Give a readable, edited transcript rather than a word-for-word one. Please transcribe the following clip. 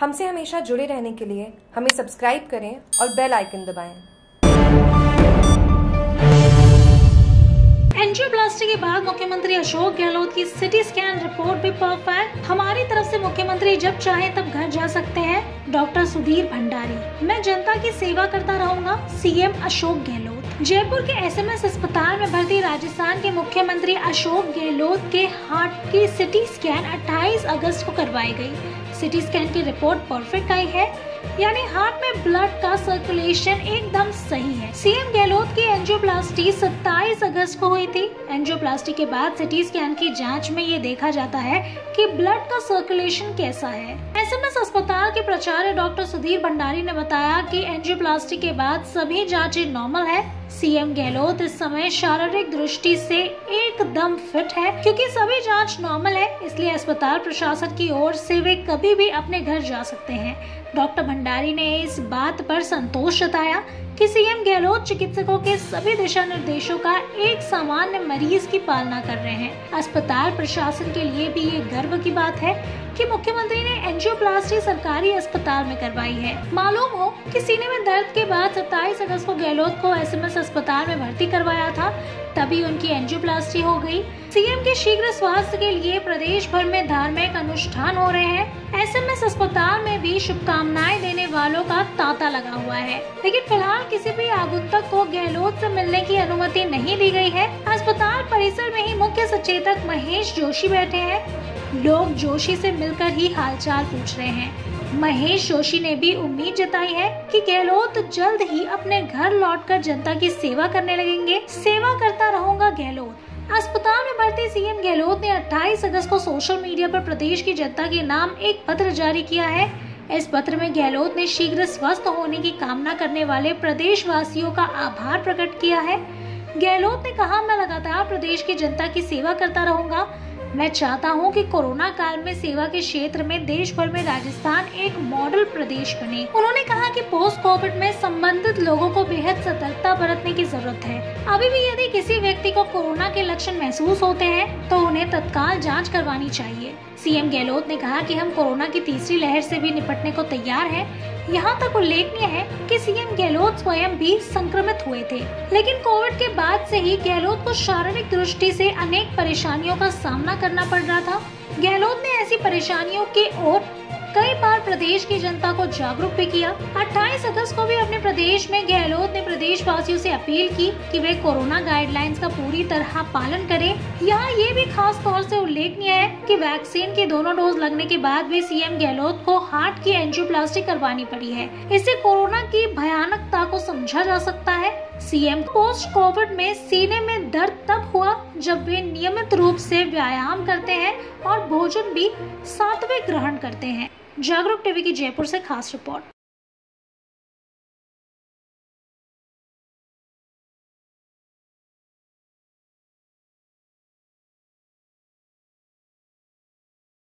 हमसे हमेशा जुड़े रहने के लिए हमें सब्सक्राइब करें और बेल आइकन दबाएं। एंजियोप्लास्टी के बाद मुख्यमंत्री अशोक गहलोत की सिटी स्कैन रिपोर्ट भी परफेक्ट। हमारी तरफ से मुख्यमंत्री जब चाहे तब घर जा सकते हैं। डॉक्टर सुधीर भंडारी, मैं जनता की सेवा करता रहूंगा। सीएम अशोक गहलोत। जयपुर के एसएमएस अस्पताल में भर्ती राजस्थान के मुख्यमंत्री अशोक गहलोत के हार्ट की सिटी स्कैन 28 अगस्त को करवाई गई। सिटी स्कैन की रिपोर्ट परफेक्ट आई है, यानी हार्ट में ब्लड का सर्कुलेशन एकदम सही है। सीएम गहलोत की एंजियोप्लास्टी 27 अगस्त को हुई थी। एंजियोप्लास्टी के बाद सिटी स्कैन की जांच में ये देखा जाता है कि ब्लड का सर्कुलेशन कैसा है। एसएमएस अस्पताल के प्राचार्य डॉक्टर सुधीर भंडारी ने बताया कि एंजियोप्लास्टी के बाद सभी जाँचें नॉर्मल है। सीएम गहलोत इस समय शारीरिक दृष्टि से एकदम फिट है, क्योंकि सभी जांच नॉर्मल है, इसलिए अस्पताल प्रशासन की ओर से वे कभी भी अपने घर जा सकते हैं। डॉक्टर भंडारी ने इस बात पर संतोष जताया कि सीएम गहलोत चिकित्सकों के सभी दिशा निर्देशों का एक सामान्य मरीज की पालना कर रहे हैं। अस्पताल प्रशासन के लिए भी ये गर्व की बात है कि मुख्यमंत्री ने एंजियोप्लास्टी सरकारी अस्पताल में करवाई है। मालूम हो कि सीने में दर्द के बाद 27 अगस्त को गहलोत को एसएमएस अस्पताल में भर्ती करवाया था, तभी उनकी एंजियोप्लास्टी हो गई। सीएम के शीघ्र स्वास्थ्य के लिए प्रदेश भर में धार्मिक अनुष्ठान हो रहे हैं। एसएमएस अस्पताल में भी शुभकामनाएं देने वालों का तांता लगा हुआ है, लेकिन फिलहाल किसी भी आगंतुक को गहलोत से मिलने की अनुमति नहीं दी गई है। अस्पताल परिसर में ही मुख्य सचेतक महेश जोशी बैठे हैं। लोग जोशी से मिलकर ही हालचाल पूछ रहे हैं। महेश जोशी ने भी उम्मीद जताई है कि गहलोत जल्द ही अपने घर लौटकर जनता की सेवा करने लगेंगे। सेवा करता रहूंगा गहलोत। अस्पताल में भर्ती सीएम गहलोत ने 28 अगस्त को सोशल मीडिया पर प्रदेश की जनता के नाम एक पत्र जारी किया है। इस पत्र में गहलोत ने शीघ्र स्वस्थ होने की कामना करने वाले प्रदेशवासियों का आभार प्रकट किया है। गहलोत ने कहा, मैं लगातार प्रदेश की जनता की सेवा करता रहूंगा। मैं चाहता हूं कि कोरोना काल में सेवा के क्षेत्र में देश भर में राजस्थान एक मॉडल प्रदेश बने। उन्होंने कहा कि पोस्ट कोविड में संबंधित लोगों को बेहद सतर्कता बरतने की जरूरत है। अभी भी यदि किसी व्यक्ति को कोरोना के लक्षण महसूस होते हैं तो उन्हें तत्काल जांच करवानी चाहिए। सीएम गहलोत ने कहा कि हम कोरोना की तीसरी लहर से भी निपटने को तैयार है। यहाँ तक उल्लेखनीय है कि सीएम गहलोत स्वयं भी संक्रमित हुए थे, लेकिन कोविड के बाद से ही गहलोत को शारीरिक दृष्टि से अनेक परेशानियों का सामना करना पड़ रहा था। गहलोत ने ऐसी परेशानियों के ओर कई बार प्रदेश की जनता को जागरूक भी किया। 28 अगस्त को भी अपने प्रदेश में गहलोत ने प्रदेश वासियों से अपील की कि वे कोरोना गाइडलाइंस का पूरी तरह पालन करें। यहाँ ये भी खास तौर से उल्लेखनीय है कि वैक्सीन के दोनों डोज लगने के बाद भी सीएम गहलोत को हार्ट की एंजियोप्लास्टी करवानी पड़ी है। इससे कोरोना की भयानकता को समझा जा सकता है। सीएम पोस्ट कोविड में सीने में दर्द तब हुआ जब वे नियमित रूप से व्यायाम करते हैं और भोजन भी सात्विक ग्रहण करते हैं। जागरूक टी वी की जयपुर से खास रिपोर्ट।